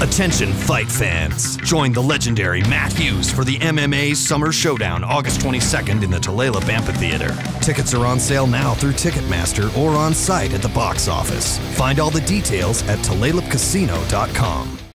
Attention fight fans, join the legendary Matt Hughes for the MMA Summer Showdown August 22nd in the Tulalip Amphitheater. Tickets are on sale now through Ticketmaster or on site at the box office. Find all the details at tulalipcasino.com.